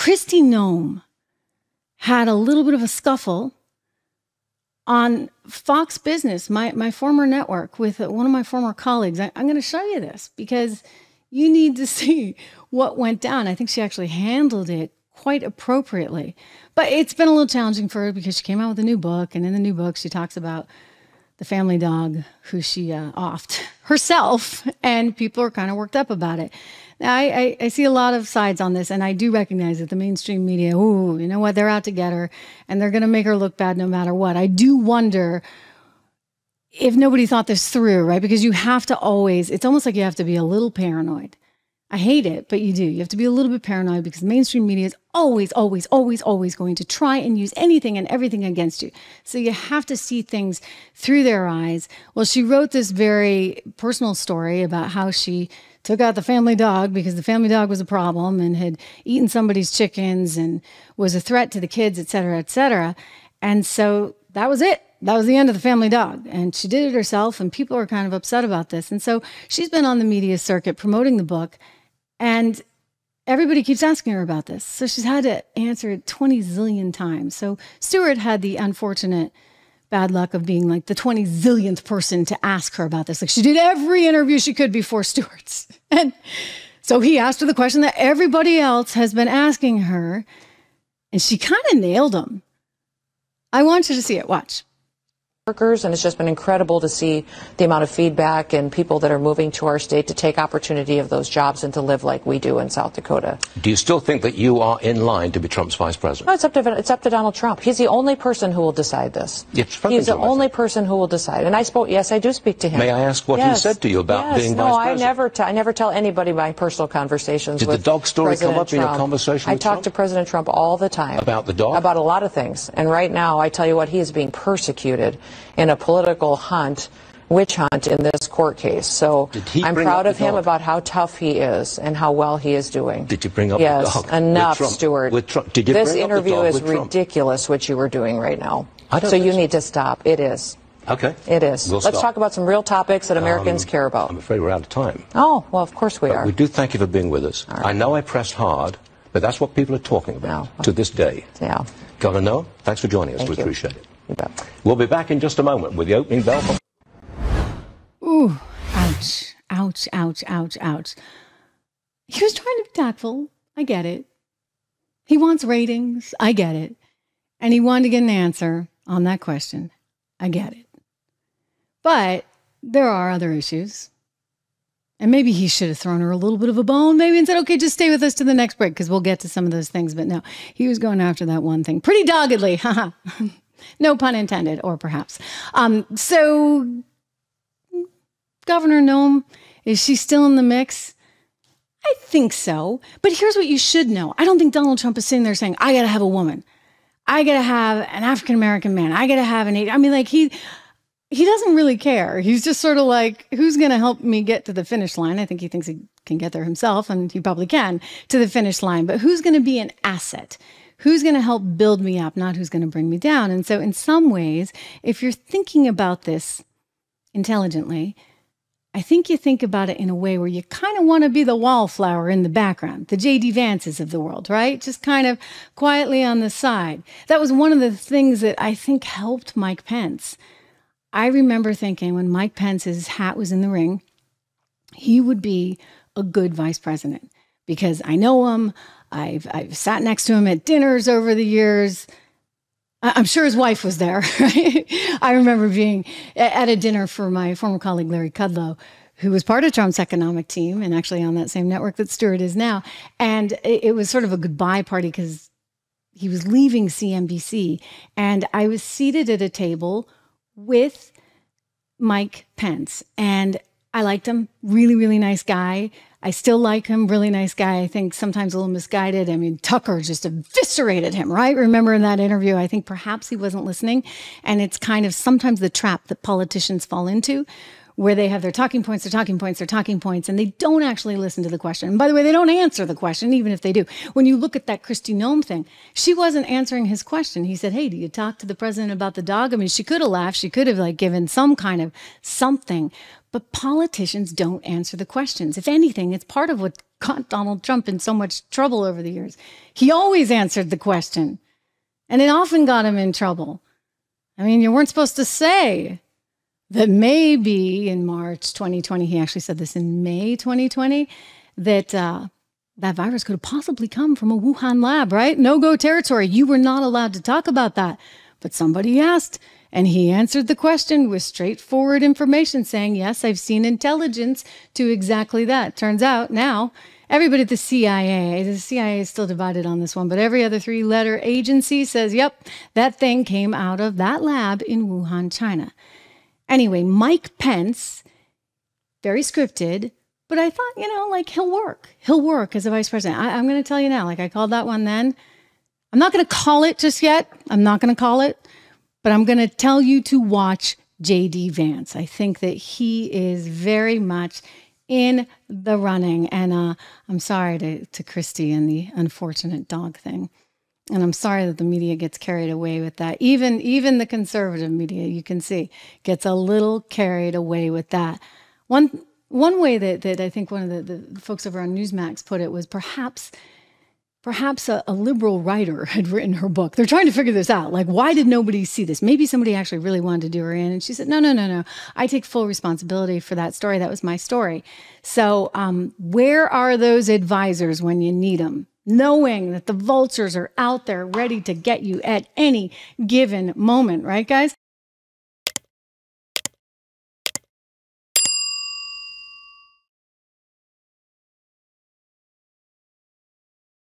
Kristi Noem had a little bit of a scuffle on Fox Business, my former network, with one of my former colleagues. I'm going to show you this because you need to see what went down. I think she actually handled it quite appropriately. But it's been a little challenging for her because she came out with a new book, and in the new book she talks about the family dog who she offed herself, and people are kind of worked up about it. Now, I see a lot of sides on this, and I do recognize that the mainstream media, ooh, you know what, they're out to get her, and they're going to make her look bad no matter what. I do wonder if nobody thought this through, right? Because you have to always, it's almost like you have to be a little paranoid. I hate it, but you do. You have to be a little bit paranoid because the mainstream media is always, always, always, always going to try and use anything and everything against you. So you have to see things through their eyes. Well, she wrote this very personal story about how she took out the family dog because the family dog was a problem and had eaten somebody's chickens and was a threat to the kids, et cetera, et cetera. And so that was it. That was the end of the family dog. And she did it herself, and people are kind of upset about this. And so she's been on the media circuit promoting the book, and everybody keeps asking her about this. So she's had to answer it 20 zillion times. So Stewart had the unfortunate bad luck of being like the 20 zillionth person to ask her about this. Like, she did every interview she could before Stewart's. And so he asked her the question that everybody else has been asking her, and she kind of nailed him. I want you to see it. Watch. Workers, and it's just been incredible to see the amount of feedback and people that are moving to our state to take opportunity of those jobs and to live like we do in South Dakota. Do you still think that you are in line to be Trump's vice president? No, it's up to Donald Trump. He's the only person who will decide this. He's the only person who will decide. And I spoke. Yes, I do speak to him. May I ask what he said to you about being vice president? No, I never tell anybody my personal conversations. Did the dog story come up in your conversation? I talk to President Trump all the time about the dog, about a lot of things. And right now, I tell you what, he is being persecuted in a political hunt, witch hunt, in this court case. So I'm proud of him about how tough he is and how well he is doing. Did you bring up the dog? Yes, enough, Stewart. This interview is ridiculous, what you were doing right now. So you need to stop. It is. Okay. It is. Let's talk about some real topics that Americans care about. I'm afraid we're out of time. Oh, well, of course we are. We do thank you for being with us. I know I pressed hard, but that's what people are talking about to this day. Yeah. Governor Noem, thanks for joining us. We appreciate it. We'll be back in just a moment with the opening bell. Ooh, ouch, ouch, ouch, ouch, ouch. He was trying to be tactful. I get it. He wants ratings. I get it. And he wanted to get an answer on that question. I get it. But there are other issues. And maybe he should have thrown her a little bit of a bone, maybe, and said, okay, just stay with us to the next break because we'll get to some of those things. But no, he was going after that one thing pretty doggedly. Haha. No pun intended, or perhaps. So Governor Noem, is she still in the mix? I think so. But here's what you should know. I don't think Donald Trump is sitting there saying, I got to have a woman. I got to have an African-American man. I got to have an Asian. I mean, like, he doesn't really care. He's just sort of like, who's going to help me get to the finish line? I think he thinks he can get there himself, and he probably can, to the finish line. But who's going to be an asset? Who's going to help build me up, not who's going to bring me down. And so in some ways, if you're thinking about this intelligently, I think you think about it in a way where you kind of want to be the wallflower in the background, the J.D. Vances of the world, right? Just kind of quietly on the side. That was one of the things that I think helped Mike Pence. I remember thinking when Mike Pence's hat was in the ring, he would be a good vice president because I know him. I've sat next to him at dinners over the years. I'm sure his wife was there, right? I remember being at a dinner for my former colleague, Larry Kudlow, who was part of Trump's economic team and actually on that same network that Stewart is now. And it was sort of a goodbye party because he was leaving CNBC. And I was seated at a table with Mike Pence. And I liked him. Really, really nice guy. I still like him, really nice guy. I think sometimes a little misguided. I mean, Tucker just eviscerated him, right? Remember in that interview, I think perhaps he wasn't listening. And it's kind of sometimes the trap that politicians fall into where they have their talking points, their talking points, their talking points, and they don't actually listen to the question. And by the way, they don't answer the question, even if they do. When you look at that Kristi Noem thing, she wasn't answering his question. He said, hey, do you talk to the president about the dog? I mean, she could have laughed. She could have like given some kind of something. But politicians don't answer the questions. If anything, it's part of what got Donald Trump in so much trouble over the years. He always answered the question, and it often got him in trouble. I mean, you weren't supposed to say that maybe in March 2020, he actually said this in May 2020, that that virus could have possibly come from a Wuhan lab, right? No-go territory. You were not allowed to talk about that. But somebody asked, and he answered the question with straightforward information, saying, yes, I've seen intelligence to exactly that. Turns out now, everybody at the CIA is still divided on this one, but every other three-letter agency says, yep, that thing came out of that lab in Wuhan, China. Anyway, Mike Pence, very scripted, but I thought, you know, like he'll work. He'll work as a vice president. I'm going to tell you now, like I called that one then. I'm not going to call it just yet. I'm not going to call it. But I'm going to tell you to watch J.D. Vance. I think that he is very much in the running. And I'm sorry to Kristi and the unfortunate dog thing. And I'm sorry that the media gets carried away with that. Even the conservative media, you can see, gets a little carried away with that. One way that I think one of the folks over on Newsmax put it was perhaps a liberal writer had written her book. They're trying to figure this out. Like, why did nobody see this? Maybe somebody actually really wanted to do her in. And she said, no, no, no, no. I take full responsibility for that story. That was my story. So where are those advisors when you need them? Knowing that the vultures are out there ready to get you at any given moment, right, guys?